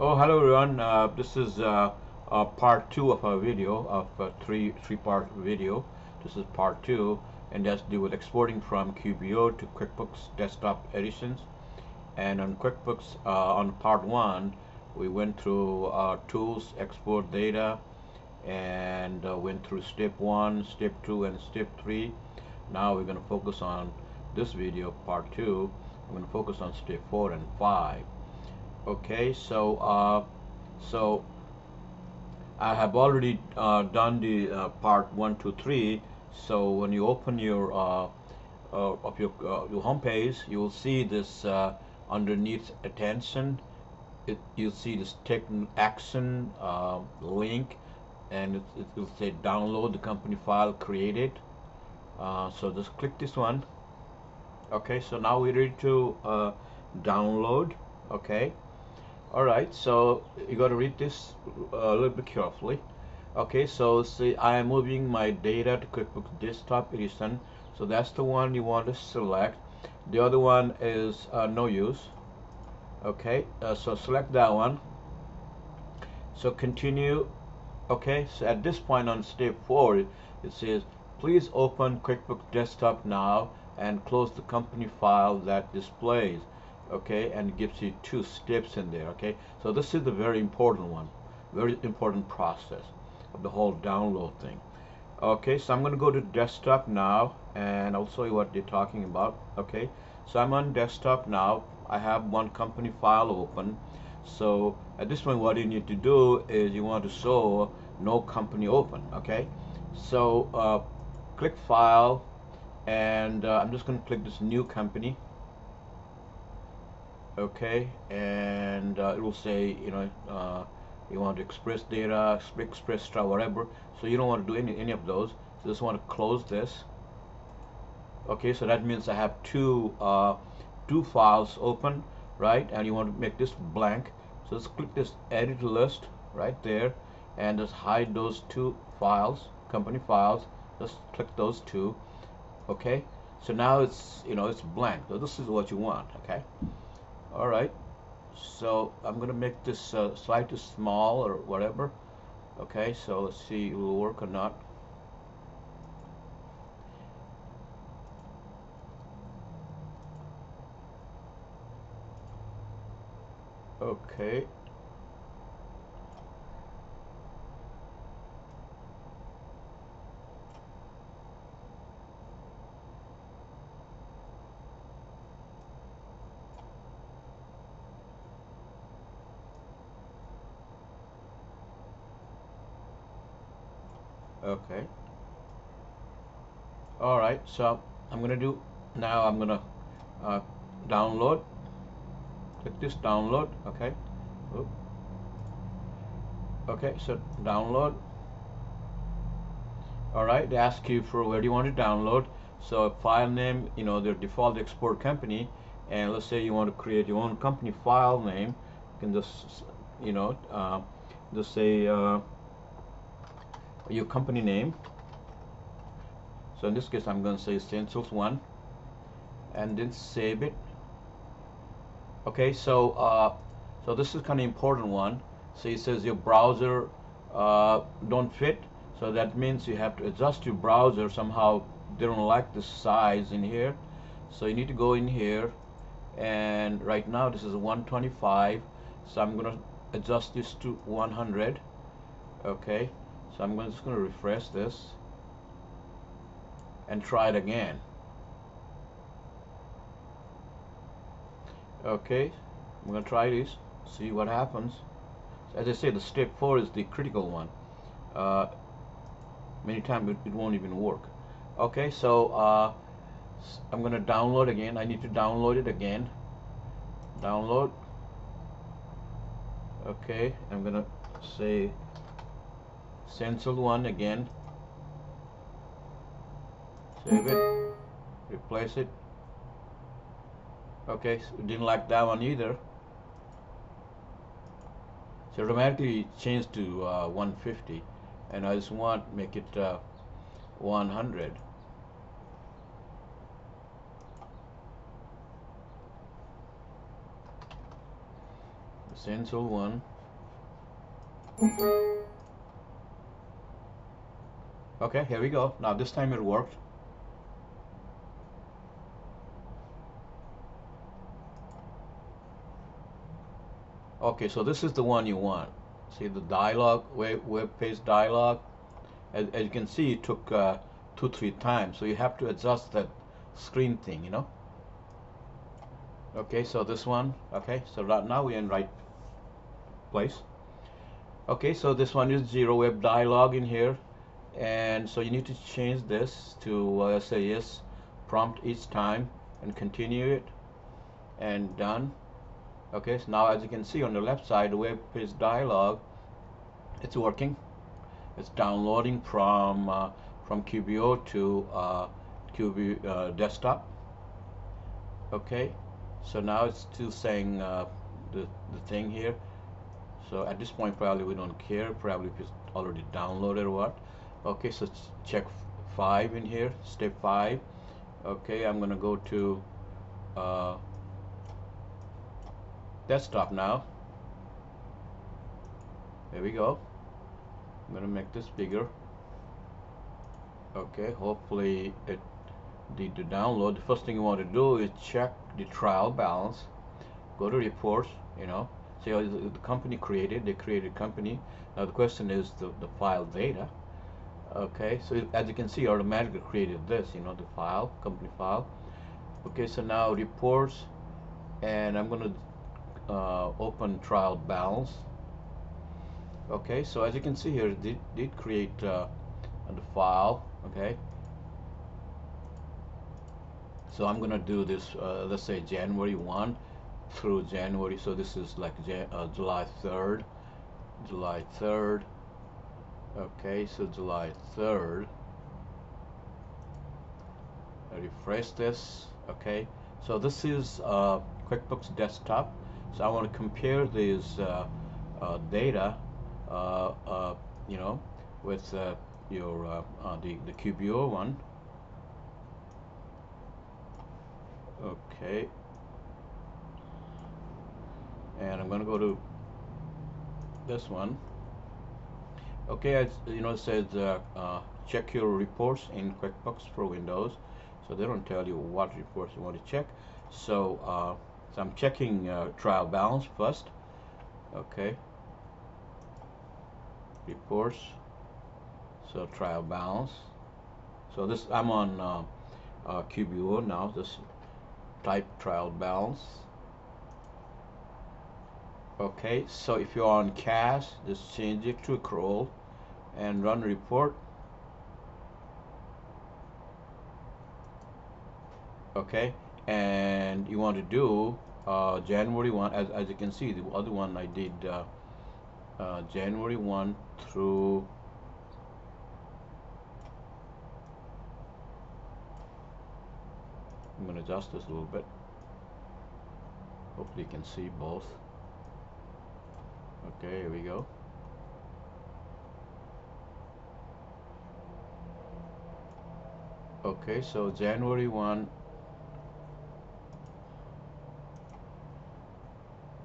Oh, hello everyone. This is part two of our video of three-part video. This is part two, and that's deal with exporting from QBO to QuickBooks Desktop Editions. And on QuickBooks, on part one, we went through tools, export data, and went through step one, step two, and step three. Now we're going to focus on this video, part two. We're going to focus on step 4 and 5. Okay, so I have already done the part 1, 2, 3. So when you open your your home page, you will see this underneath attention. You'll see this take action link, and it will say download the company file created. So just click this one. Okay, so now we're ready to download. Okay. Alright, so you got to read this a little bit carefully. Okay, so see, I am moving my data to QuickBooks Desktop Edition. So that's the one you want to select. The other one is no use. Okay, so select that one. So continue. Okay, so at this point on step 4, it says, please open QuickBooks Desktop now and close the company file that displays. Okay, and it gives you two steps in there. Okay, so this is the very important one, very important process of the whole download thing. Okay, so I'm going to go to desktop now, and I'll show you what they're talking about. Okay, so I'm on desktop now. I have one company file open. So at this point, what you need to do is you want to show no company open. Okay, so click file, and I'm just going to click this new company. Okay, and it will say, you know, you want to express data, express trial, whatever. So you don't want to do any of those. So just want to close this. Okay, so that means I have two files open, right? And you want to make this blank. So just click this edit list right there, and just hide those two files, company files. Just click those two. Okay, so now it's, you know, it's blank. So this is what you want. Okay. Alright, so I'm gonna make this slightly small or whatever. Okay, so let's see if it will work or not. Okay. Okay. All right. So I'm gonna do now. I'm gonna download. Click this download. Okay. Oops. Okay. So download. All right. They ask you for where do you want to download. So file name. You know, their default export company. And let's say you want to create your own company file name. You can just, you know, just say. Your company name. So in this case, I'm going to say Essentials 1, and then save it. Okay, so so this is kind of important one. So it says your browser don't fit, so that means you have to adjust your browser somehow. They don't like the size in here, so you need to go in here, and right now this is 125, so I'm going to adjust this to 100. Okay. So I'm just going to refresh this and try it again. Okay, I'm going to try this, see what happens. As I say, the step 4 is the critical one. Many times it won't even work. Okay, so I'm going to download again. I need to download it again. Download. Okay, I'm going to say Essential 1 again. Save it. Replace it. Okay, so didn't like that one either. So automatically changed to 150, and I just want to make it 100. Central one. Okay, here we go. Now this time it worked. Okay, so this is the one you want. See the dialog, web page dialog. As you can see, it took 2-3 times, so you have to adjust that screen thing, you know. Okay, so this one. Okay, so right now we're in right place. Okay, so this one is zero web dialog in here, and so you need to change this to say yes prompt each time and continue it and done. Okay, so now as you can see on the left side, the web page dialog, it's working. It's downloading from QBO to QB desktop. Okay, so now it's still saying the thing here. So at this point probably we don't care, probably if it's already downloaded or what. Okay, so check 5 in here, step 5. Okay, I'm gonna go to desktop now. There we go. I'm gonna make this bigger. Okay, hopefully it did the download. The first thing you want to do is check the trial balance. Go to reports, you know. See how the company created, they created company. Now the question is the file data. Okay, so as you can see, automatically created this, you know, the file, company file. Okay, so now reports, and I'm gonna open trial balance. Okay, so as you can see here, it did create the file. Okay, so I'm gonna do this let's say January 1 through January, so this is like July 3rd. Okay, so July 3rd, I refresh this. Okay, so this is QuickBooks Desktop, so I want to compare these data you know with your the QBO one. Okay, and I'm gonna go to this one. Okay, as you know, it says check your reports in QuickBooks for Windows, so they don't tell you what reports you want to check. So so I'm checking trial balance first. Okay, reports, so trial balance. So this, I'm on QBO now. Just type trial balance. Okay, so if you're on cash, just change it to accrual and run report. Okay, and you want to do January 1, as you can see, the other one I did January 1 through I'm going to adjust this a little bit. Hopefully you can see both. Okay, here we go. Okay, so January 1.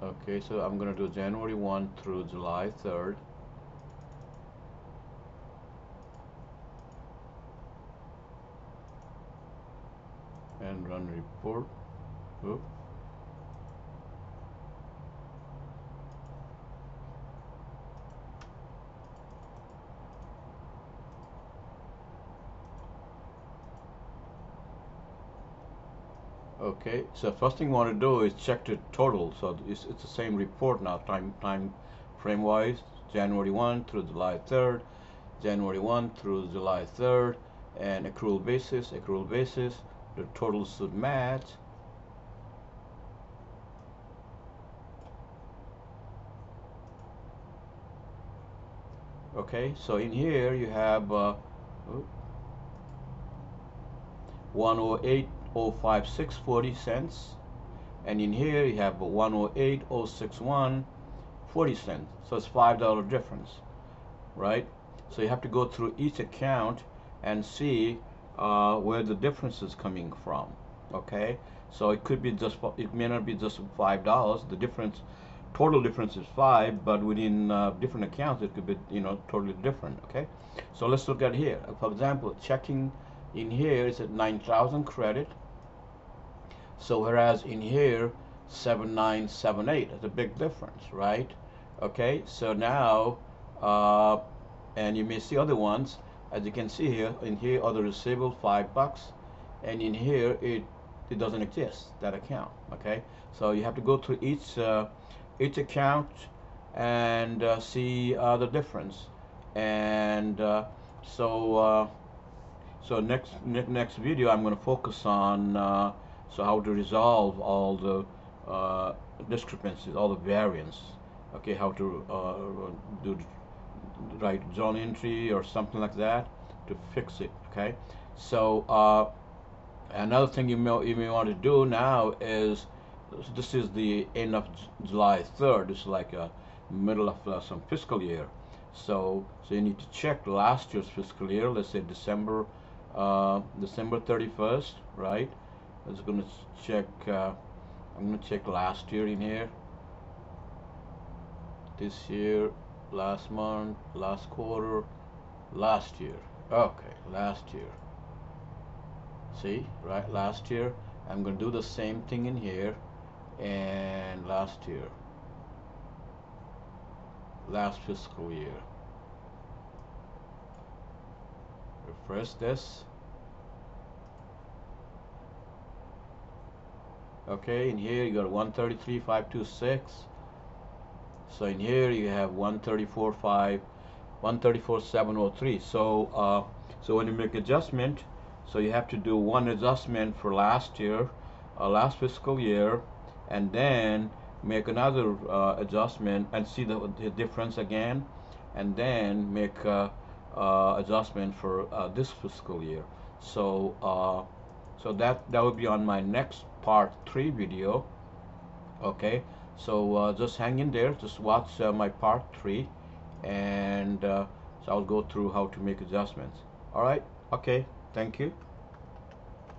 Okay, so I'm going to do January 1 through July 3rd. And run report. Oops. Okay, so first thing you want to do is check the total. So it's the same report now, time frame wise, January 1 through July 3rd, January 1 through July 3rd, and accrual basis, the total should match. Okay, so in here you have 108.056 40 cents, and in here you have 108.061 40 cents, so it's $5 difference, right? So you have to go through each account and see where the difference is coming from. Okay, so it could be just, it may not be just $5. The difference total difference is 5, but within different accounts it could be, you know, totally different. Okay, so let's look at here. For example, checking in here is at 9,000 credit, so whereas in here 7,978 is a big difference, right? Okay, so now and you may see other ones, as you can see here. In here, other receivable, $5, and in here it doesn't exist, that account. Okay, so you have to go through each account and see the difference. And so next video I'm going to focus on so how to resolve all the discrepancies, all the variance. Okay, how to do right zone entry or something like that to fix it. Okay, so another thing you may want to do now is, this is the end of July 3rd. It's like a middle of some fiscal year, so you need to check last year's fiscal year. Let's say December 31st, right? I'm just going to check I'm going to check last year in here, this year, last month, last quarter, last year. Okay, last year, see, right, last year. I'm going to do the same thing in here, and last year, last fiscal year. Refresh this. Okay, in here you got 133,526. So in here you have 134,703. So so when you make adjustment, so you have to do one adjustment for last year, last fiscal year, and then make another adjustment and see the difference again, and then make adjustment for this fiscal year. So so that will be on my next part 3 video. Okay, so just hang in there, just watch my part 3, and so I'll go through how to make adjustments. All right, okay, thank you.